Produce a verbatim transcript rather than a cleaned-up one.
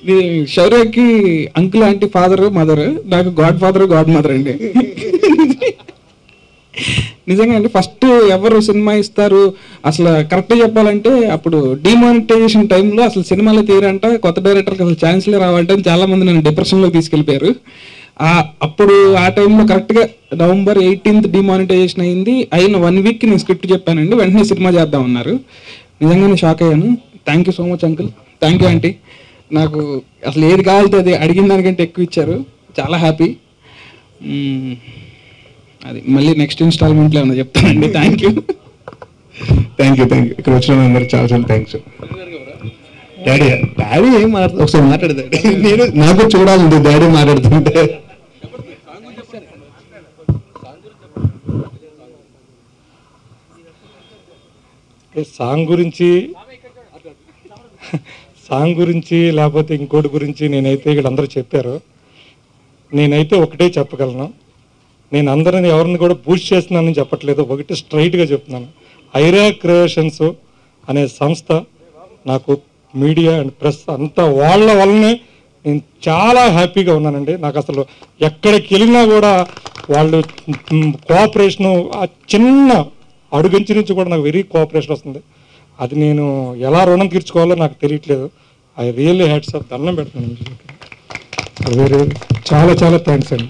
The Sharia ki uncle, auntie, father, mother, like godfather, godmother. నిజంగా అంటే first ఎవరు cinema ఇస్తారు అసలు కరెక్ట్ చెప్పాలంటే అప్పుడు డిమానిటైజేషన్ టైం లో అసలు సినిమాలే తీరంట కొత్త డైరెక్టర్ కి అసలు ఛాన్స్ లే రావాలంటే చాలా మంది నన్ను డిప్రెషన్ లో తీసుకెళ్లిపోయారు ఆ అప్పుడు ఆ టైం లో కరెక్ట్ గా నవంబర్ eighteenth డిమానిటైజేషన్ అయ్యింది అయిన వన్ వీక్ కి నేను స్క్రిప్ట్ చెప్పానండి వెంటనే సినిమా చేద్దాం అన్నారు నిజంగానే షాక్ అయ్యాను thank you so much uncle thank you aunty నాకు అసలు ఏది కావాల్తది అడిగిన దానికంటే ఎక్కువ ఇచ్చారు చాలా హ్యాపీ అది మళ్ళీ నెక్స్ట్ ఇన్‌స్టాల్‌మెంట్ లో అన్న చెప్తానండి థాంక్యూ థాంక్యూ థాంక్యూ కృష్ణ అందరూ చాలా చాలా థాంక్స్ డాడీ డాడీ ఏం మాట్లాడు ఒకసారి మాట్లాడతాడు నేను నాకు చూడాలి డాడీ మాట్లాడుతుంటే సాంగ్ గురించి సాంగ్ గురించి లేకపోతే ఇంకోటి గురించి నేనైతే ఇక్కడ అందరూ చెప్పారు నేనైతే ఒకటే చెప్పగలను నేను అందరిని ఎవరిని కూడా బూస్ట్ చేస్తున్నానని చెప్పట్లేదు ఒకటి స్ట్రైట్గా చెప్తున్నాను ఐరా క్రియేషన్స్ అనే సంస్థ నాకు మీడియా అండ్ ప్రెస్ అంతా వాళ్ళ వల్లనే నేను చాలా హ్యాపీగా ఉన్నానండి నాకు అసలు ఎక్కడికి వెళ్ళినా కూడా వాళ్ళు కోఆపరేషను ఆ చిన్న అడుగంచి నుంచి కూడా నాకు వెరీ కోఆపరేషన్ వస్తుంది అది నేను ఎలా రుణం తీర్చుకోవాలో నాకు తెలియట్లేదు ఐ రియల్లీ హ్యాట్స్ ఆఫ్ దండం పెడుతున్నాను చాలా చాలా థ్యాంక్స్ అండి